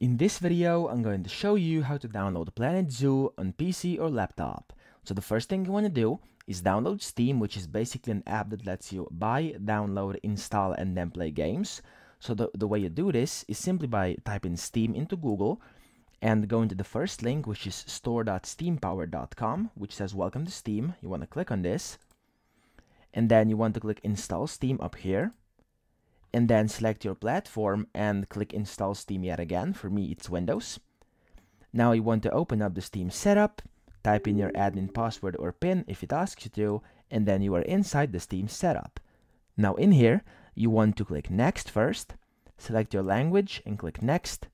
In this video, I'm going to show you how to download Planet Zoo on PC or laptop. So the first thing you want to do is download Steam, which is basically an app that lets you buy, download, install and then play games. So the way you do this is simply by typing Steam into Google and going to the first link, which is store.steampower.com, which says welcome to Steam. You want to click on this and then you want to click install Steam up here and then select your platform and click install Steam yet again. For me, it's Windows. Now you want to open up the Steam setup, type in your admin password or PIN if it asks you to, and then you are inside the Steam setup. Now in here, you want to click next first, select your language and click next,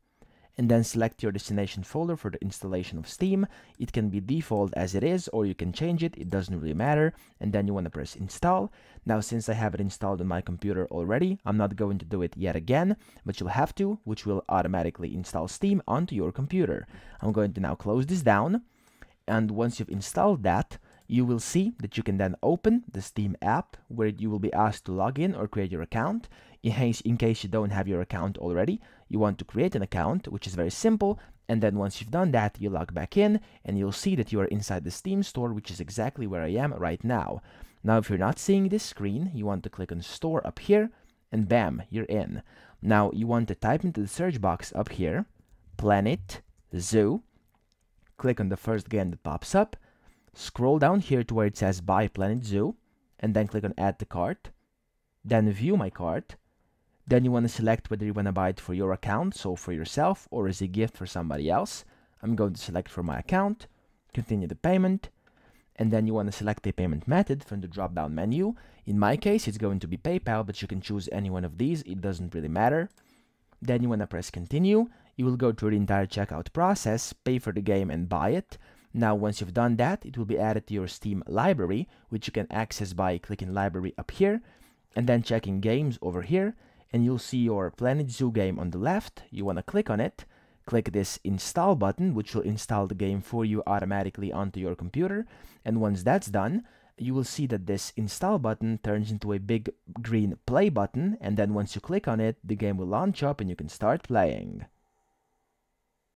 and then select your destination folder for the installation of Steam. It can be default as it is, or you can change it, it doesn't really matter. And then you want to press install. Now, since I have it installed on my computer already, I'm not going to do it yet again, but you'll have to, which will automatically install Steam onto your computer. I'm going to now close this down. And once you've installed that, you will see that you can then open the Steam app where you will be asked to log in or create your account. In case you don't have your account already, you want to create an account, which is very simple. And then once you've done that, you log back in and you'll see that you are inside the Steam store, which is exactly where I am right now. Now, if you're not seeing this screen, you want to click on store up here and bam, you're in. Now you want to type into the search box up here, Planet Zoo. Click on the first game that pops up. Scroll down here to where it says buy Planet Zoo and then click on add to cart, then view my cart. Then you want to select whether you want to buy it for your account, so for yourself, or as a gift for somebody else. I'm going to select for my account, continue the payment, and then you want to select a payment method from the drop down menu. In my case, it's going to be PayPal, but you can choose any one of these, it doesn't really matter. Then you want to press continue. You will go through the entire checkout process, pay for the game and buy it. Now, once you've done that, it will be added to your Steam library, which you can access by clicking library up here and then checking games over here. And you'll see your Planet Zoo game on the left. You want to click on it, click this install button, which will install the game for you automatically onto your computer. And once that's done, you will see that this install button turns into a big green play button. And then once you click on it, the game will launch up and you can start playing.